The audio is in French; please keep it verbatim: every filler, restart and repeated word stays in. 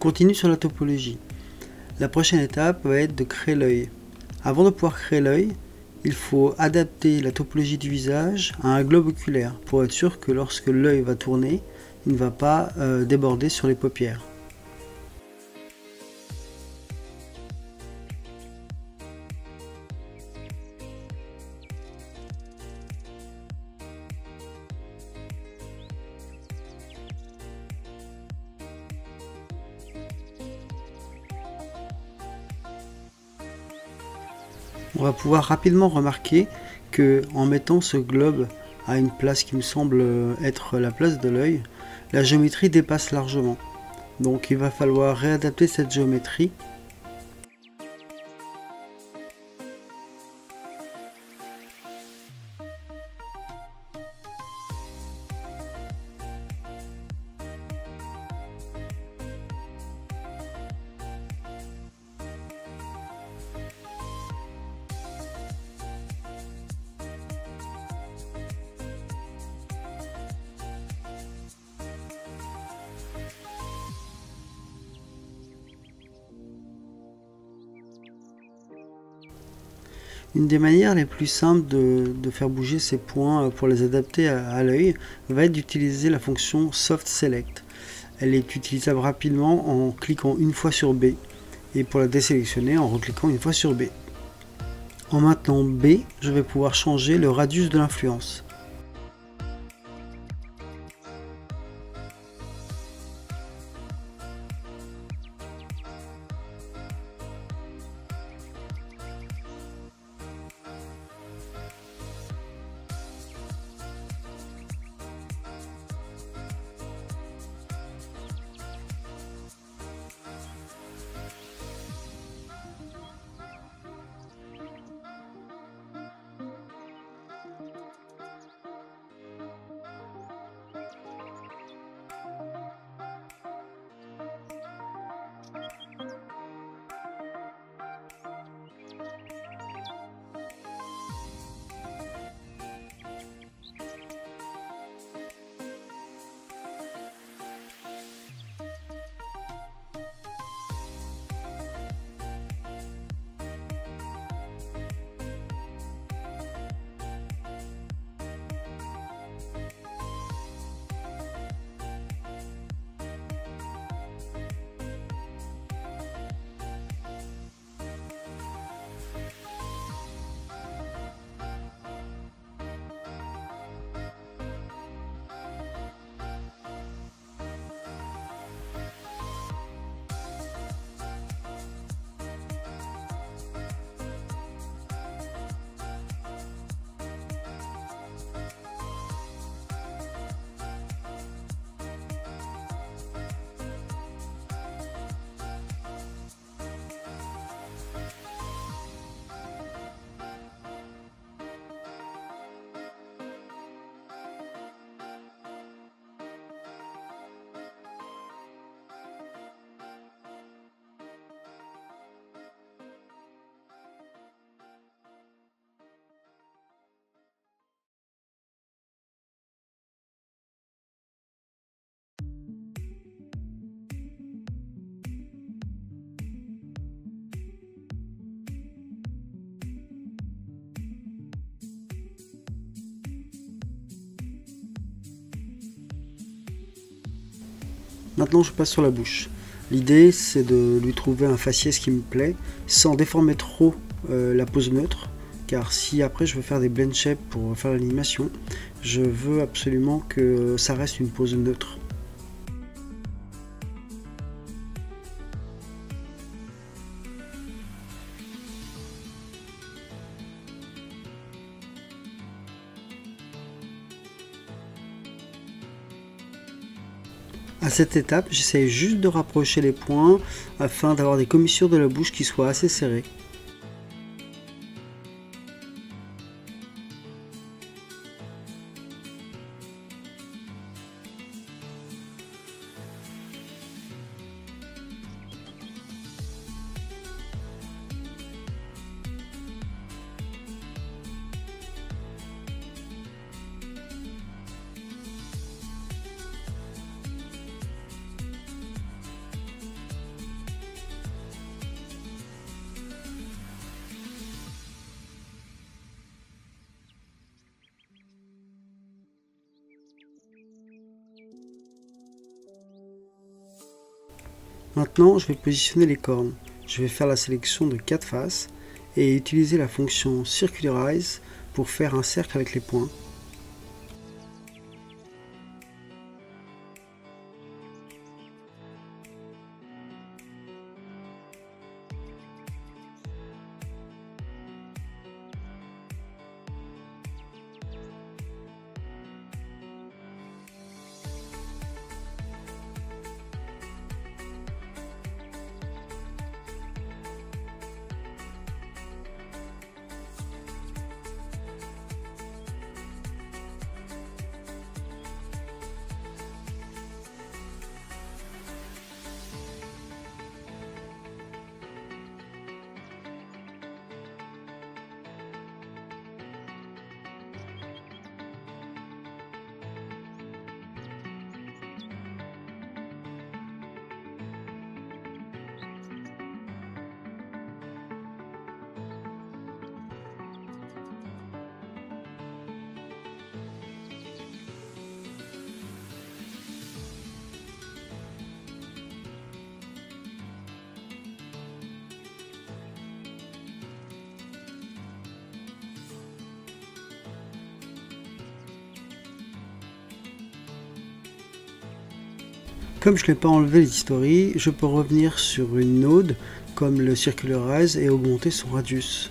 continue sur la topologie. La prochaine étape va être de créer l'œil. Avant de pouvoir créer l'œil, il faut adapter la topologie du visage à un globe oculaire pour être sûr que lorsque l'œil va tourner, il ne va pas euh, déborder sur les paupières. On va pouvoir rapidement remarquer que en mettant ce globe à une place qui me semble être la place de l'œil, la géométrie dépasse largement. Donc il va falloir réadapter cette géométrie. Une des manières les plus simples de, de faire bouger ces points pour les adapter à, à l'œil va être d'utiliser la fonction Soft Select. Elle est utilisable rapidement en cliquant une fois sur B et pour la désélectionner en recliquant une fois sur B. En maintenant B, je vais pouvoir changer le radius de l'influence. Maintenant je passe sur la bouche. L'idée c'est de lui trouver un faciès qui me plaît sans déformer trop euh, la pose neutre, car si après je veux faire des blend shapes pour faire l'animation, je veux absolument que ça reste une pose neutre. À cette étape, j'essaie juste de rapprocher les points afin d'avoir des commissures de la bouche qui soient assez serrées. Maintenant, je vais positionner les cornes. Je vais faire la sélection de quatre faces et utiliser la fonction Circularize pour faire un cercle avec les points. Comme je ne l'ai pas enlevé l'history, je peux revenir sur une node comme le Circularize et augmenter son radius.